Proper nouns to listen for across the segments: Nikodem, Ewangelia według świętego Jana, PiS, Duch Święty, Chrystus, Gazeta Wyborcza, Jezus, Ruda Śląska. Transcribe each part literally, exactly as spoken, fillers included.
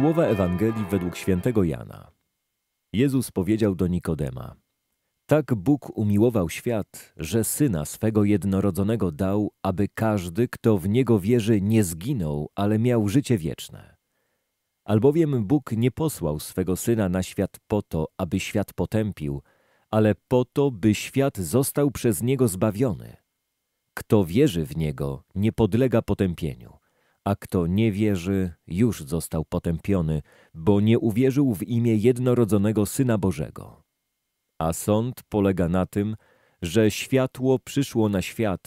Słowa Ewangelii według świętego Jana. Jezus powiedział do Nikodema: tak Bóg umiłował świat, że Syna swego jednorodzonego dał, aby każdy, kto w Niego wierzy, nie zginął, ale miał życie wieczne. Albowiem Bóg nie posłał swego Syna na świat po to, aby świat potępił, ale po to, by świat został przez Niego zbawiony. Kto wierzy w Niego, nie podlega potępieniu, a kto nie wierzy, już został potępiony, bo nie uwierzył w imię jednorodzonego Syna Bożego. A sąd polega na tym, że światło przyszło na świat,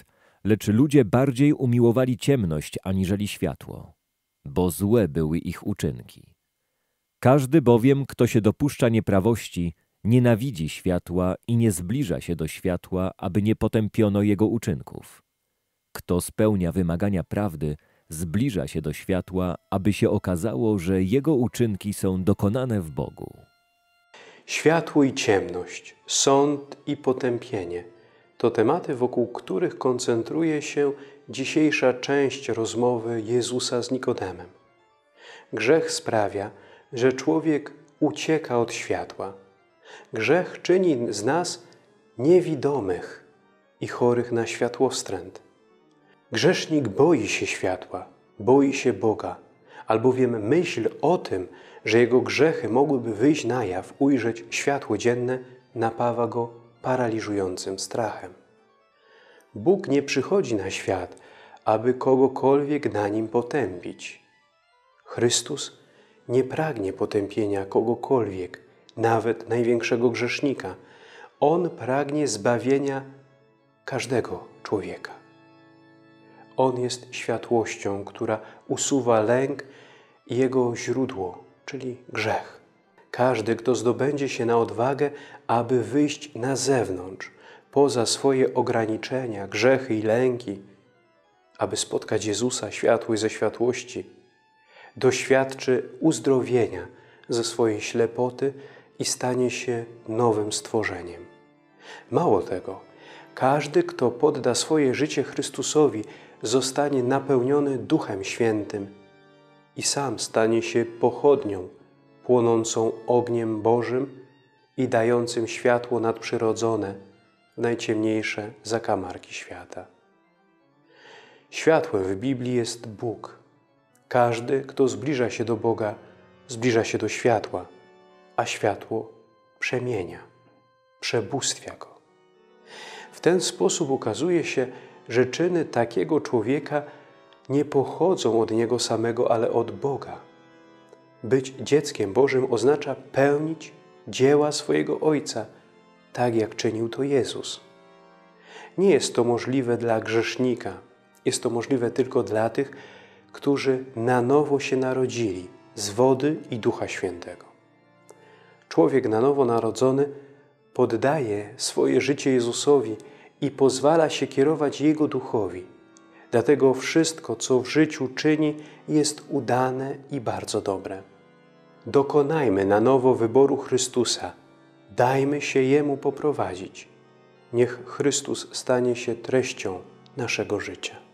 lecz ludzie bardziej umiłowali ciemność aniżeli światło, bo złe były ich uczynki. Każdy bowiem, kto się dopuszcza nieprawości, nienawidzi światła i nie zbliża się do światła, aby nie potępiono jego uczynków. Kto spełnia wymagania prawdy, zbliża się do światła, aby się okazało, że jego uczynki są dokonane w Bogu. Światło i ciemność, sąd i potępienie to tematy, wokół których koncentruje się dzisiejsza część rozmowy Jezusa z Nikodemem. Grzech sprawia, że człowiek ucieka od światła. Grzech czyni z nas niewidomych i chorych na światłowstręt. Grzesznik boi się światła, boi się Boga, albowiem myśl o tym, że jego grzechy mogłyby wyjść na jaw, ujrzeć światło dzienne, napawa go paraliżującym strachem. Bóg nie przychodzi na świat, aby kogokolwiek na nim potępić. Chrystus nie pragnie potępienia kogokolwiek, nawet największego grzesznika. On pragnie zbawienia każdego człowieka. On jest światłością, która usuwa lęk i jego źródło, czyli grzech. Każdy, kto zdobędzie się na odwagę, aby wyjść na zewnątrz, poza swoje ograniczenia, grzechy i lęki, aby spotkać Jezusa, światło i ze światłości, doświadczy uzdrowienia ze swojej ślepoty i stanie się nowym stworzeniem. Mało tego, każdy, kto podda swoje życie Chrystusowi, zostanie napełniony Duchem Świętym i sam stanie się pochodnią płonącą ogniem Bożym i dającym światło nadprzyrodzone w najciemniejsze zakamarki świata. Światłem w Biblii jest Bóg. Każdy, kto zbliża się do Boga, zbliża się do światła, a światło przemienia, przebóstwia go. W ten sposób ukazuje się, że czyny takiego człowieka nie pochodzą od niego samego, ale od Boga. Być dzieckiem Bożym oznacza pełnić dzieła swojego Ojca, tak jak czynił to Jezus. Nie jest to możliwe dla grzesznika, jest to możliwe tylko dla tych, którzy na nowo się narodzili z wody i Ducha Świętego. Człowiek na nowo narodzony poddaje swoje życie Jezusowi i pozwala się kierować Jego Duchowi. Dlatego wszystko, co w życiu czyni, jest udane i bardzo dobre. Dokonajmy na nowo wyboru Chrystusa. Dajmy się Jemu poprowadzić. Niech Chrystus stanie się treścią naszego życia.